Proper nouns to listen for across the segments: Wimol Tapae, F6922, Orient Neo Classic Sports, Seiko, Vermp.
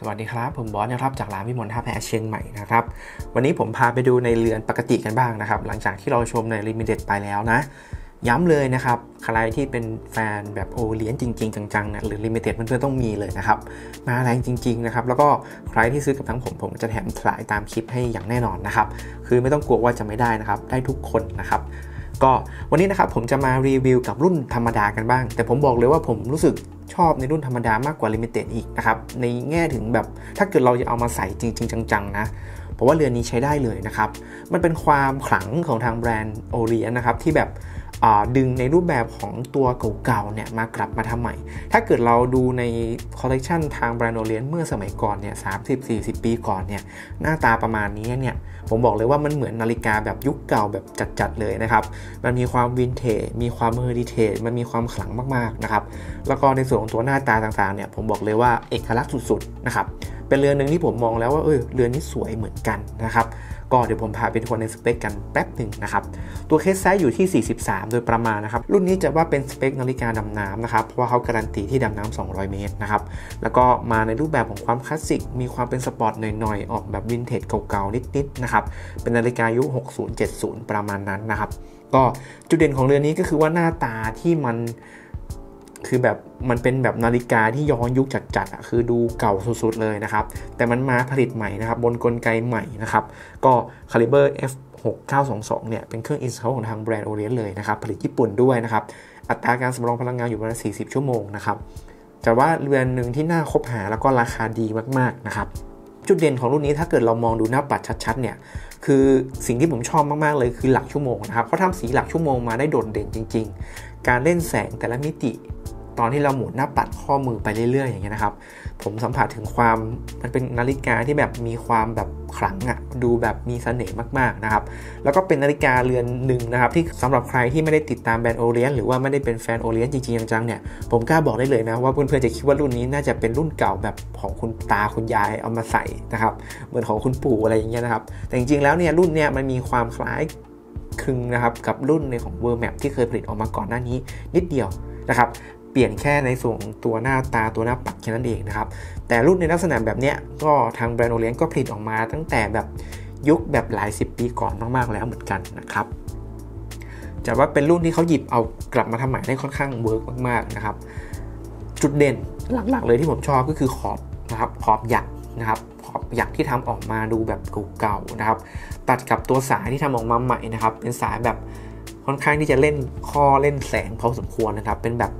สวัสดีครับผมบอสนะครับจากร้านวิมลท่าแพเชียงใหม่นะครับวันนี้ผมพาไปดูในเรือนปกติกันบ้างนะครับหลังจากที่เราชมในลิมิเต็ดไปแล้วนะย้ำเลยนะครับใครที่เป็นแฟนแบบโอเลียนจริงๆจังๆนะหรือลิมิเต็ดเพื่อนๆต้องมีเลยนะครับมาแรงจริงๆนะครับแล้วก็ใครที่ซื้อกับทั้งผมจะแถมสายตามคลิปให้อย่างแน่นอนนะครับคือไม่ต้องกลัวว่าจะไม่ได้นะครับได้ทุกคนนะครับก็วันนี้นะครับผมจะมารีวิวกับรุ่นธรรมดากันบ้างแต่ผมบอกเลยว่าผมรู้สึกชอบในรุ่นธรรมดามากกว่าลิมิเต็ดอีกนะครับในแง่ถึงแบบถ้าเกิดเราจะเอามาใส่จริงๆจังๆนะเพราะว่าเรือนนี้ใช้ได้เลยนะครับมันเป็นความขลังของทางแบรนด์ Orient นะครับที่แบบดึงในรูปแบบของตัวเก่าๆเนี่ยมากลับมาทำใหม่ถ้าเกิดเราดูในคอลเลกชันทางแบรนด์ Orient เมื่อสมัยก่อนเนี่ย 30-40 ปีก่อนเนี่ยหน้าตาประมาณนี้เนี่ยผมบอกเลยว่ามันเหมือนนาฬิกาแบบยุคเก่าแบบจัดๆเลยนะครับมันมีความวินเทจมีความเฮอริเทจมันมีความขลังมากๆนะครับแล้วก็ในส่วนของตัวหน้าตาต่างๆเนี่ยผมบอกเลยว่าเอกลักษณ์สุดๆนะครับเป็นเรือนหนึ่งที่ผมมองแล้วว่าเรือนนี้สวยเหมือนกันนะครับก็เดี๋ยวผมพาไปทัวร์ในสเปคกันแป๊บหนึ่งนะครับตัวเคสไซส์อยู่ที่43โดยประมาณนะครับรุ่นนี้จะว่าเป็นสเปคนาฬิกาดำน้ำนะครับเพราะว่าเขาการันตีที่ดำน้ำ200 เมตรนะครับแล้วก็มาในรูปแบบของความคลาสสิกมีความเป็นสปอร์ตหน่อยๆออกแบบวินเทจเก่าๆนิดๆนะครับเป็นนาฬิกายุค 60-70 ประมาณนั้นนะครับก็จุดเด่นของเรือนนี้ก็คือว่าหน้าตาที่มันคือแบบมันเป็นแบบนาฬิกาที่ย้อนยุคจัดๆอ่ะคือดูเก่าสุดๆเลยนะครับแต่มันมาผลิตใหม่นะครับบนกลไกใหม่นะครับก็คาลิเบอร์ F6922 เนี่ยเป็นเครื่องอินเทลของทางแบรนด์ Orient เลยนะครับผลิตญี่ปุ่นด้วยนะครับอัตราการสำรองพลังงานอยู่ประมาณ40ชั่วโมงนะครับแต่ว่าเรือนหนึ่งที่น่าคบหาแล้วก็ราคาดีมากๆนะครับจุดเด่นของรุ่นนี้ถ้าเกิดเรามองดูหน้าปัดชัดๆเนี่ยคือสิ่งที่ผมชอบมากๆเลยคือหลักชั่วโมงนะครับเขาทำสีหลักชั่วโมงมาได้โดดเด่นจริงๆการเล่นแสงแต่ละมิติตอนที่เราหมุนหน้าปัดข้อมือไปเรื่อยๆอย่างเงี้ยนะครับผมสัมผัสถึงความมันเป็นนาฬิกาที่แบบมีความแบบขลังอ่ะดูแบบมีเสน่ห์มากๆนะครับแล้วก็เป็นนาฬิกาเรือนหนึ่งนะครับที่สำหรับใครที่ไม่ได้ติดตามแบรนด์ Orient หรือว่าไม่ได้เป็นแฟน Orient จริงๆจังๆเนี่ยผมกล้าบอกได้เลยนะว่าเพื่อนๆจะคิดว่ารุ่นนี้น่าจะเป็นรุ่นเก่าแบบของคุณตาคุณยายเอามาใส่นะครับเหมือนของคุณปู่อะไรอย่างเงี้ยนะครับแต่จริงๆแล้วเนี่ยรุ่นเนี่ยมันมีความคล้ายคลึงนะครับกับรุ่นในของ Vermp ที่เคยผลิตออกมาก่อนหน้านี้นิดเดียวนะครับเปลี่ยนแค่ในส่วนตัวหน้าตาตัวหน้าปัดแค่นั้นเองนะครับแต่รุ่นในลักษณะแบบนี้ก็ทางแบรนด์ Orient ก็ผลิตออกมาตั้งแต่แบบยุคแบบหลาย10 ปีก่อนมากๆแล้วเหมือนกันนะครับจะว่าเป็นรุ่นที่เขาหยิบเอากลับมาทำใหม่ได้ค่อนข้างเวิร์กมากๆนะครับจุดเด่นหลักๆเลยที่ผมชอบก็คือขอบนะครับขอบหยักนะครับขอบหยักที่ทำออกมาดูแบบเก่าๆนะครับตัดกับตัวสายที่ทำออกมาใหม่นะครับเป็นสายแบบค่อนข้างที่จะเล่นข้อเล่นแสงพอสมควรนะครับเป็นแบบ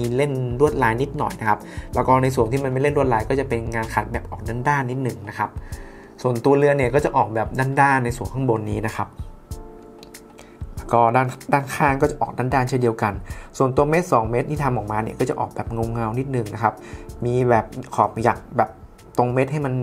มีเล่นลวดลายนิดหน่อยนะครับแล้วก็ในส่วนที่มันไม่เล่นลวดลายก็จะเป็นงานขัดแบบออกด้านๆนิดหนึ่งนะครับส่วนตัวเรือเนี่ยก็จะออกแบบด้านๆในส่วนข้างบนนี้นะครับแล้วก็ด้านข้างก็จะออกด้านๆเช่นเดียวกันส่วนตัวเม็ด2เม็ดที่ทำออกมาเนี่ยก็จะออกแบบเงาๆนิดหนึ่งนะครับมีแบบขอบหยักแบบตรงเม็ดให้มัน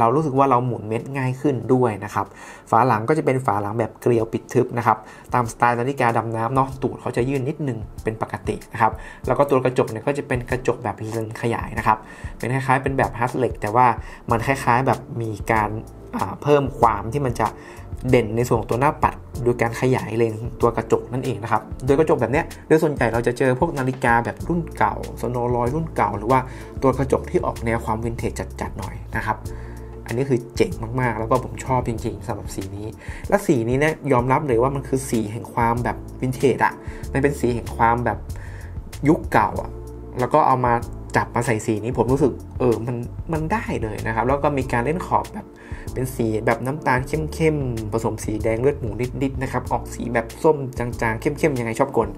เรารู้สึกว่าเราหมุนเม็ดง่ายขึ้นด้วยนะครับฝาหลังก็จะเป็นฝาหลังแบบเกลียวปิดทึบนะครับตามสไตล์นาฬิกาดำน้ำเนาะตูดเขาจะยื่นนิดนึงเป็นปกตินะครับแล้วก็ตัวกระจกเนี่ยก็จะเป็นกระจกแบบเลนส์ขยายนะครับเป็นคล้ายๆเป็นแบบฮัสเล็กแต่ว่ามันคล้ายๆแบบมีการเพิ่มความที่มันจะเด่นในส่วนของตัวหน้าปัดโดยการขยายเลนส์ตัวกระจกนั่นเองนะครับโดยกระจกแบบนี้โดยส่วนใหญ่เราจะเจอพวกนาฬิกาแบบรุ่นเก่าโซโนรอยรุ่นเก่าหรือว่าตัวกระจกที่ออกแนวความวินเทจจัดๆหน่อยนะครับอันนี้คือเจ๋งมากๆแล้วก็ผมชอบจริงๆสำหรับสีนี้และสีนี้เนี่ยยอมรับเลยว่ามันคือสีแห่งความแบบวินเทจอ่ะมันเป็นสีแห่งความแบบยุคเก่าอ่ะแล้วก็เอามาจับมาใส่สีนี้ผมรู้สึกมันได้เลยนะครับแล้วก็มีการเล่นขอบแบบเป็นสีแบบน้ำตาลเข้มๆผสมสีแดงเลือดหมูนิดๆนะครับออกสีแบบส้มจางๆเข้มๆยังไงชอบกล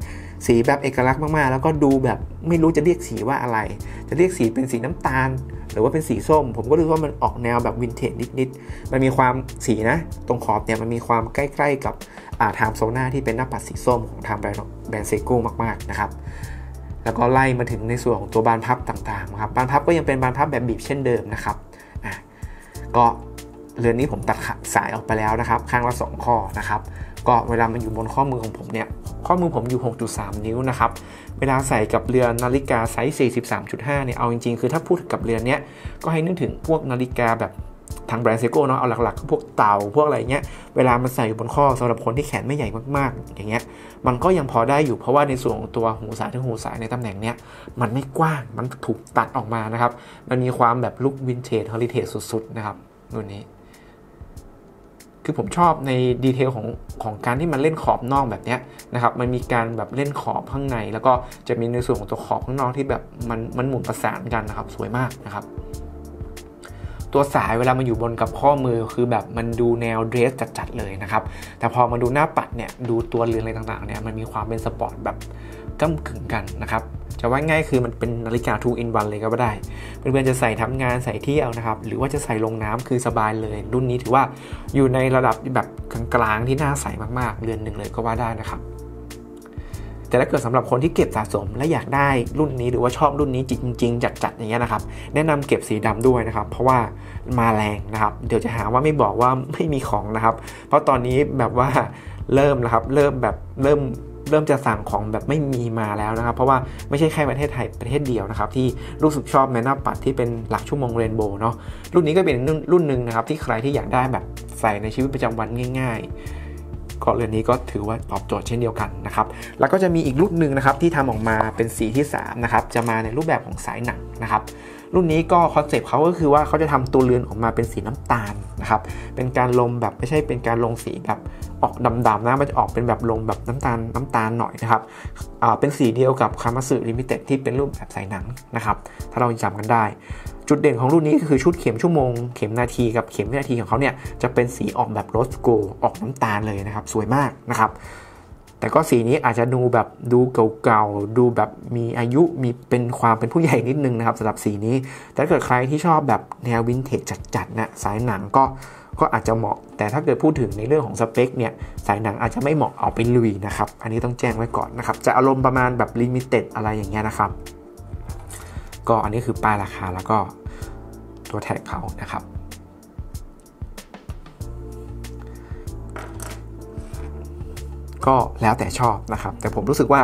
สีแบบเอกลักษณ์มากๆแล้วก็ดูแบบไม่รู้จะเรียกสีว่าอะไรจะเรียกสีเป็นสีน้ำตาลหรือว่าเป็นสีส้มผมก็รู้ว่ามันออกแนวแบบวินเทจนิดๆมันมีความสีนะตรงขอบเนี่ยมันมีความใกล้ๆกับไทม์โซน่าที่เป็นหน้าปัดสีส้มของทางแบรนด์เซโก้มากๆนะครับแล้วก็ไล่มาถึงในส่วนของตัวบานพับต่างๆครับบานพับก็ยังเป็นบานพับแบบบีบเช่นเดิมนะครับก็เรือนนี้ผมตัดสายออกไปแล้วนะครับข้างละ2ข้อนะครับก็เวลามันอยู่บนข้อมือของผมเนี่ยข้อมือผมอยู่ 6.3 นิ้วนะครับเวลาใส่กับเรือนนาฬิกาไซส์ 43.5 เนี่ยเอาจริงๆคือถ้าพูดกับเรือนเนี้ยก็ให้นึกถึงพวกนาฬิกาแบบ ทางแบรนด์เซโก้เนาะเอาหลักๆพวกเต่าพวกอะไรเงี้ยเวลามันใส่อยู่บนข้อสำหรับคนที่แขนไม่ใหญ่มากๆอย่างเงี้ยมันก็ยังพอได้อยู่เพราะว่าในส่วนของตัวหูสายถึงหูสายในตำแหน่งเนี้ยมันไม่กว้างมันถูกตัดออกมานะครับมันมีความแบบลุควินเทจเฮอริเทจสุดๆนะครับรุ่นนี้คือผมชอบในดีเทลของการที่มันเล่นขอบนอกแบบเนี้ยนะครับมันมีการแบบเล่นขอบข้างในแล้วก็จะมีในส่วนของตัวขอบข้างนอกที่แบบมันหมุนประสานกันนะครับสวยมากนะครับตัวสายเวลามันอยู่บนกับข้อมือคือแบบมันดูแนวเดรสจัดๆเลยนะครับแต่พอมาดูหน้าปัดเนี่ยดูตัวเรือนอะไรต่างๆเนี่ยมันมีความเป็นสปอร์ตแบบก้ำกึ่งกันนะครับจะว่าง่ายคือมันเป็นนาฬิกา 2 in 1 เลยก็ได้เพื่อนๆจะใส่ทำงานใส่เที่ยวนะครับหรือว่าจะใส่ลงน้ำคือสบายเลยรุ่นนี้ถือว่าอยู่ในระดับแบบกลางๆที่น่าใส่มากๆเรือนหนึ่งเลยก็ว่าได้นะครับแต่ถ้าเกิดสำหรับคนที่เก็บสะสมและอยากได้รุ่นนี้หรือว่าชอบรุ่นนี้จริงๆจัดๆอย่างเงี้ยนะครับแนะนำเก็บสีดำด้วยนะครับเพราะว่ามาแรงนะครับเดี๋ยวจะหาว่าไม่บอกว่าไม่มีของนะครับเพราะตอนนี้แบบว่าเริ่มนะครับเริ่มจะสั่งของแบบไม่มีมาแล้วนะครับเพราะว่าไม่ใช่แค่ประเทศไทยประเทศเดียวนะครับที่รู้สึกชอบแมนหน้าปัดที่เป็นหลักชั่วโมงเรนโบว์เนาะรุ่นนี้ก็เป็นรุ่นหนึ่งนะครับที่ใครที่อยากได้แบบใส่ในชีวิตประจำวันง่ายๆก็เรือนนี้ก็ถือว่าตอบโจทย์เช่นเดียวกันนะครับแล้วก็จะมีอีกรุ่นหนึ่งนะครับที่ทำออกมาเป็นสีที่3นะครับจะมาในรูปแบบของสายหนังนะครับรุ่นนี้ก็คอนเซปต์เขาก็คือว่าเขาจะทำตัวเรือนออกมาเป็นสีน้ำตาลนะครับเป็นการลงแบบไม่ใช่เป็นการลงสีแบบออกดำๆนะมันจะออกเป็นแบบลงแบบน้ำตาลหน่อยนะครับเป็นสีเดียวกับคามาสึลิมิเต็ดที่เป็นรูปแบบสายหนังนะครับถ้าเราจำกันได้จุดเด่นของรุ่นนี้ก็คือชุดเข็มชั่วโมงเข็มนาทีกับเข็มวินาทีของเขาเนี่ยจะเป็นสีออกแบบโรสโกลด์ออกน้ำตาลเลยนะครับสวยมากนะครับแต่ก็สีนี้อาจจะดูแบบดูเก่าๆดูแบบมีอายุมีเป็นความเป็นผู้ใหญ่นิดนึงนะครับสำหรับสีนี้แต่ถ้าเกิดใครที่ชอบแบบแนววินเทจจัดๆนะสายหนังก็อาจจะเหมาะแต่ถ้าเกิดพูดถึงในเรื่องของสเปคเนี่ยสายหนังอาจจะไม่เหมาะเอาไปลุยนะครับอันนี้ต้องแจ้งไว้ก่อนนะครับจะอารมณ์ประมาณแบบลิมิเต็ดอะไรอย่างเงี้ยนะครับก็อันนี้คือป้ายราคาแล้วก็ตัวแท็กเขานะครับก็แล้วแต่ชอบนะครับแต่ผมรู้สึกว่า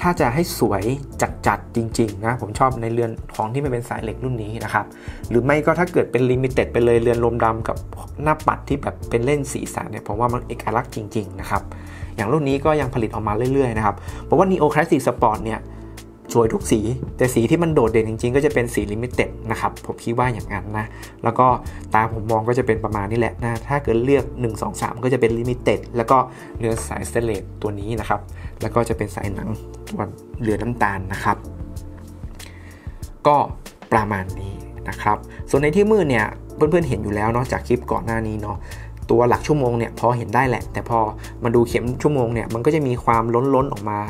ถ้าจะให้สวยจัดๆจริงๆนะผมชอบในเรือนของที่มันเป็นสายเหล็กรุ่นนี้นะครับหรือไม่ก็ถ้าเกิดเป็นลิมิเต็ดไปเลยเรือนลมดำกับหน้าปัดที่แบบเป็นเล่นสีสันเนี่ยผมว่ามันเอกลักษณ์จริงๆนะครับอย่างรุ่นนี้ก็ยังผลิตออกมาเรื่อยๆนะครับเพราะว่า Neo Classic Sport เนี่ยสวยทุกสีแต่สีที่มันโดดเด่นจริงๆก็จะเป็นสีลิมิเต็ดนะครับผมคิดว่าอย่างนั้นนะแล้วก็ตาผมมองก็จะเป็นประมาณนี้แหละนะถ้าเกิดเลือก1 2 3ก็จะเป็นลิมิเต็ดแล้วก็เรือนสายสเตนเลสตัวนี้นะครับแล้วก็จะเป็นสายหนังตัวเรือนน้ำตาลนะครับก็ประมาณนี้นะครับส่วนในที่มืดเนี่ยเพื่อนๆเห็นอยู่แล้วเนาะจากคลิปก่อนหน้านี้เนาะตัวหลักชั่วโมงเนี่ยพอเห็นได้แหละแต่พอมาดูเข็มชั่วโมงเนี่ยมันก็จะมีความล้นออกมา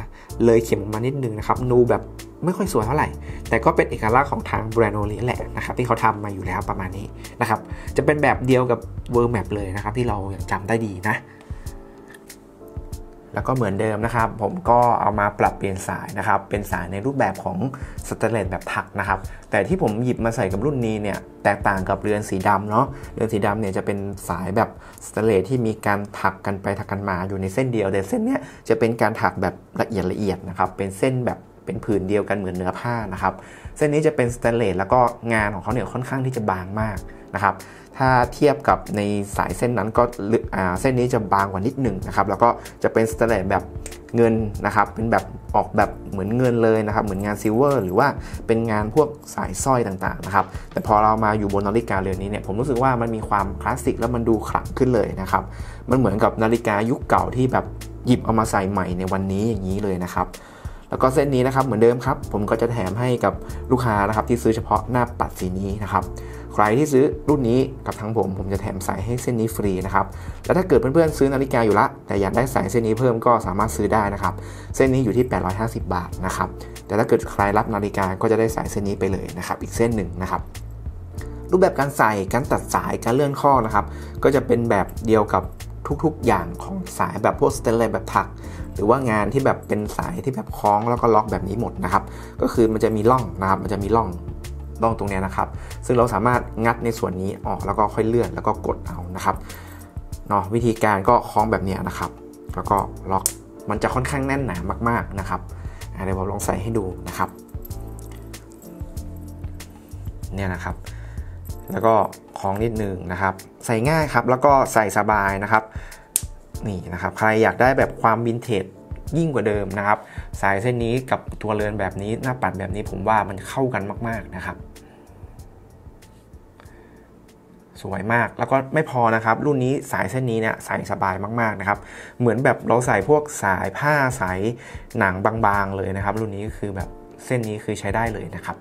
เลยเข็มออกมานิดนึงนะครับดูแบบไม่ค่อยสวยเท่าไหร่แต่ก็เป็นเอกลักษณ์ของทางแบรนด์โอเลียนแหละนะครับที่เขาทำมาอยู่แล้วประมาณนี้นะครับจะเป็นแบบเดียวกับ Vermp เลยนะครับที่เราจำได้ดีนะแล้วก็เหมือนเดิมนะครับผมก็เอามาปรับเปลี่ยนสายนะครับเป็นสายในรูปแบบของสแตนเลสแบบถักนะครับแต่ที่ผมหยิบมาใส่กับรุ่นนี้เนี่ยแตกต่างกับเรือนสีดำเนาะเรือนสีดำเนี่ยจะเป็นสายแบบสแตนเลสที่มีการถักกันไปถักกันมาอยู่ในเส้นเดียวแต่เส้นเนี้ยจะเป็นการถักแบบละเอียดนะครับเป็นเส้นแบบเป็นผืนเดียวกันเหมือนเนื้อผ้านะครับเส้นนี้จะเป็นสแตนเลสแล้วก็งานของเขาเนี่ยค่อนข้างที่จะบางมากนะครับถ้าเทียบกับในสายเส้นนั้นก็เส้นนี้จะบางกว่านิดหนึ่งนะครับแล้วก็จะเป็นสแตนเลสแบบเงินนะครับเป็นแบบออกแบบเหมือนเงินเลยนะครับเหมือนงานซิลเวอร์หรือว่าเป็นงานพวกสายสร้อยต่างๆนะครับแต่พอเรามาอยู่บนนาฬิกาเรือนนี้เนี่ยผมรู้สึกว่ามันมีความคลาสสิกแล้วมันดูขลังขึ้นเลยนะครับมันเหมือนกับนาฬิกายุคเก่าที่แบบหยิบเอามาใส่ใหม่ในวันนี้อย่างนี้เลยนะครับแล้วก็เส้นนี้นะครับเหมือนเดิมครับผมก็จะแถมให้กับลูกค้านะครับที่ซื้อเฉพาะหน้าปัดสีนี้นะครับใครที่ซื้อรุ่นนี้กับทางผมจะแถมสายให้เส้นนี้ฟรีนะครับแล้วถ้าเกิดเพื่อนๆซื้อนาฬิกาอยู่ละแต่อยากได้สายเส้นนี้เพิ่มก็สามารถซื้อได้นะครับเส้นนี้อยู่ที่850 บาทนะครับแต่ถ้าเกิดใครรับนาฬิกาก็จะได้สายเส้นนี้ไปเลยนะครับอีกเส้นหนึ่งนะครับรูปแบบการใส่การตัดสายการเลื่อนข้อนะครับก็จะเป็นแบบเดียวกับทุกๆอย่างของสายแบบพวกสแตนเลสแบบถักหรือว่างานที่แบบเป็นสายที่แบบคล้องแล้วก็ล็อกแบบนี้หมดนะครับก็คือมันจะมีร่องนะครับมันจะมีร่องตรงนี้นะครับซึ่งเราสามารถงัดในส่วนนี้ออกแล้วก็ค่อยเลื่อนแล้วก็กดเอานะครับเนาะวิธีการก็คล้องแบบนี้นะครับแล้วก็ล็อกมันจะค่อนข้างแน่นหนามากๆนะครับเดี๋ยวผมลองใส่ให้ดูนะครับเนี่ยนะครับ แล้วก็คล้องนิดนึงนะครับใส่ง่ายครับแล้วก็ใส่สบายนะครับนี่นะครับใครอยากได้แบบความวินเทจยิ่งกว่าเดิมนะครับสายเส้นนี้กับตัวเรือนแบบนี้หน้าปัดแบบนี้ผมว่ามันเข้ากันมากๆนะครับสวยมากแล้วก็ไม่พอนะครับรุ่นนี้สายเส้นนี้เนี่ยใส่สบายมากๆนะครับเหมือนแบบเราใส่พวกสายผ้าสายหนังบางๆเลยนะครับรุ่นนี้ก็คือแบบเส้นนี้คือใช้ได้เลยนะครับ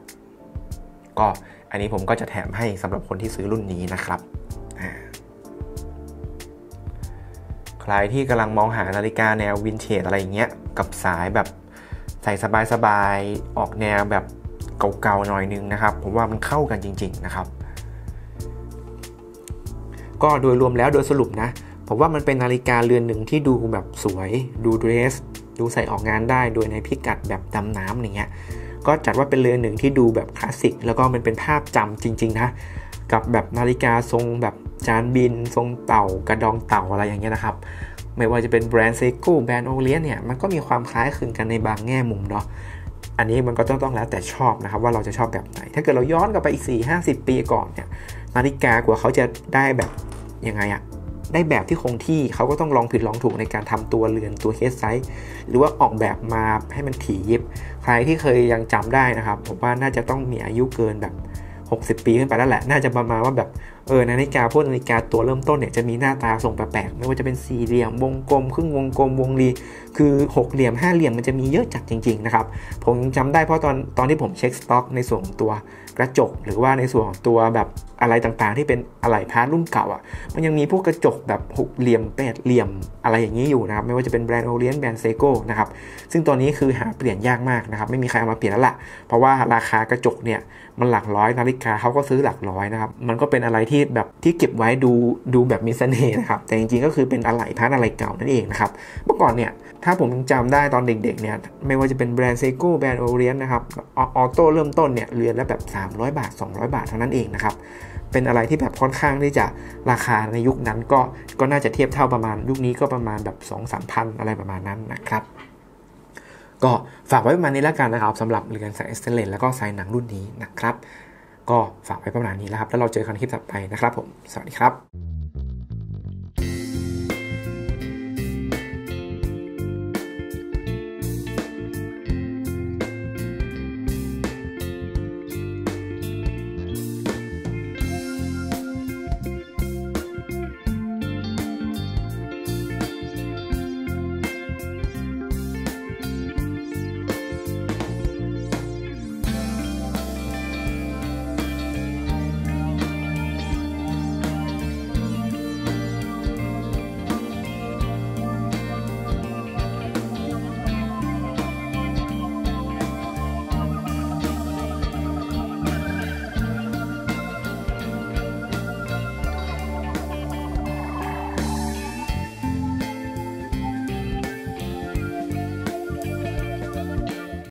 ก็อันนี้ผมก็จะแถมให้สำหรับคนที่ซื้อรุ่นนี้นะครับใครที่กำลังมองหานาฬิกาแนววินเทจอะไรอย่างเงี้ยกับสายแบบใส่สบายๆออกแนวแบบเก่าๆหน่อยนึงนะครับผมว่ามันเข้ากันจริงๆนะครับก็โดยรวมแล้วโดยสรุปนะผมว่ามันเป็นนาฬิกาเรือนหนึ่งที่ดูแบบสวยดูเดรสดูใส่ออกงานได้โดยในพิกัดแบบดำน้ำอย่างเงี้ยก็จัดว่าเป็นเรือนหนึ่งที่ดูแบบคลาสสิกแล้วก็มันเป็นภาพจำจริงๆนะกับแบบนาฬิกาทรงแบบจานบินทรงเต่ากระดองเต่าอะไรอย่างเงี้ยนะครับไม่ว่าจะเป็นแบรนด์เซโก้แบรนด์โอเลียนเนี่ยมันก็มีความคล้ายคลึงกันในบางแง่มุมเนาะอันนี้มันก็ต้องแล้วแต่ชอบนะครับว่าเราจะชอบแบบไหนถ้าเกิดเราย้อนกลับไปอีก 4-50 ปีก่อนเนี่ยนาฬิกากว่าเขาจะได้แบบยังไงอะได้แบบที่คงที่เขาก็ต้องลองผิดลองถูกในการทำตัวเรือนตัวเคสไซส์หรือว่าออกแบบมาให้มันถี่ยิบใครที่เคยยังจำได้นะครับผมว่าน่าจะต้องมีอายุเกินแบบ60 ปีขึ้นไปแล้วแหละน่าจะประมาณว่าแบบนาฬิกาพวกนาฬิกาตัวเริ่มต้นเนี่ยจะมีหน้าตาทรงแปลกๆไม่ว่าจะเป็นสี่เหลี่ยมวงกลมครึ่งวงกลมวงรีคือหกเหลี่ยมห้าเหลี่ยมมันจะมีเยอะจัดจริงๆนะครับผมจำได้เพราะตอนที่ผมเช็คสต็อกในส่วนของตัวกระจกหรือว่าในส่วนของตัวแบบอะไรต่างๆที่เป็นอะไหล่พาร์ทรุ่นเก่าอ่ะมันยังมีพวกกระจกแบบหกเหลี่ยมแปดเหลี่ยมอะไรอย่างนี้อยู่นะครับไม่ว่าจะเป็นแบรนด์ Orient แบรนด์เซโก้นะครับซึ่งตัวนี้คือหาเปลี่ยนยากมากนะครับไม่มีใครเอามาเปลี่ยนแล้วล่ะเพราะว่าราคากระจกเนี่ยมันหลักร้อยนาฬิกาเขาก็ซื้อหลักร้อยนะครับมันก็เป็นอะไรที่แบบที่เก็บไว้ดูแบบมีเสน่ห์นะครับแต่จริงๆก็คือเป็นอะไหล่พาร์ทอะไรเก่านั่นเองนะครับเมื่อก่อนเนี่ยถ้าผมจำได้ตอนเด็กๆเนี่ยไม่ว่าจะเป็นแบรนด์เซโก้แบรนด์โอเลียนนะครับออโต้เริ่มต้นเนี่ยเรือนละแบบ300บาท200บาทเท่านั้นเองนะครับเป็นอะไรที่แบบค่อนข้างที่จะราคาในยุคนั้นก็น่าจะเทียบเท่าประมาณยุคนี้ก็ประมาณแบบ 2-3 พันอะไรประมาณนั้นนะครับก็ฝากไว้ประมาณนี้แล้วกันนะครับสำหรับเรือนสายเอสเตเลนแล้วก็สายหนังรุ่นนี้นะครับก็ฝากไว้ประมาณนี้แล้วครับแล้วเราเจอกันคลิปถัดไปนะครับผมสวัสดีครับ